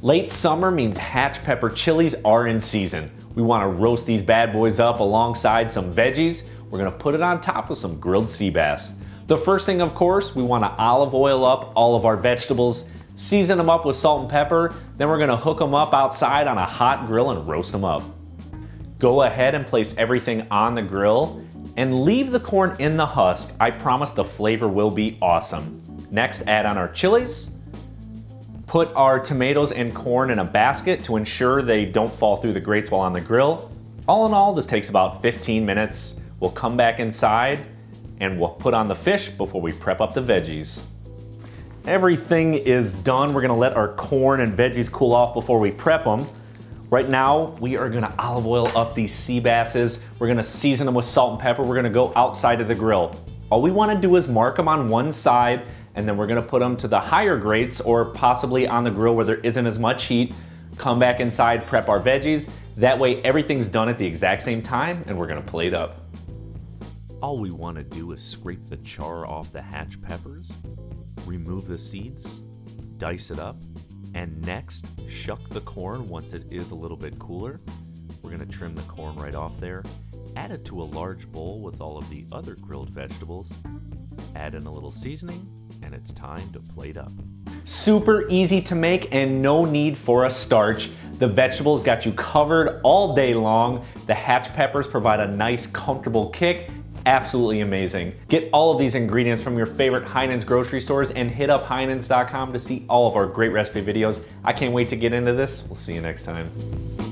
Late summer means hatch pepper chilies are in season. We want to roast these bad boys up alongside some veggies. We're going to put it on top with some grilled sea bass. The first thing, of course, we want to olive oil up all of our vegetables, season them up with salt and pepper, then we're going to hook them up outside on a hot grill and roast them up. Go ahead and place everything on the grill and leave the corn in the husk. I promise the flavor will be awesome. Next, add on our chilies. Put our tomatoes and corn in a basket to ensure they don't fall through the grates while on the grill. All in all, this takes about 15 minutes. We'll come back inside and we'll put on the fish before we prep up the veggies. Everything is done. We're gonna let our corn and veggies cool off before we prep them. Right now, we are gonna olive oil up these sea basses. We're gonna season them with salt and pepper. We're gonna go outside of the grill. All we wanna do is mark them on one side, and then we're gonna put them to the higher grates or possibly on the grill where there isn't as much heat. Come back inside, prep our veggies. That way everything's done at the exact same time and we're gonna plate up. All we wanna do is scrape the char off the hatch peppers, remove the seeds, dice it up, and next, shuck the corn once it is a little bit cooler. We're gonna trim the corn right off there, add it to a large bowl with all of the other grilled vegetables, add in a little seasoning, and it's time to plate up. Super easy to make and no need for a starch. The vegetables got you covered all day long. The hatch peppers provide a nice, comfortable kick. Absolutely amazing. Get all of these ingredients from your favorite Heinen's grocery stores and hit up Heinen's.com to see all of our great recipe videos. I can't wait to get into this. We'll see you next time.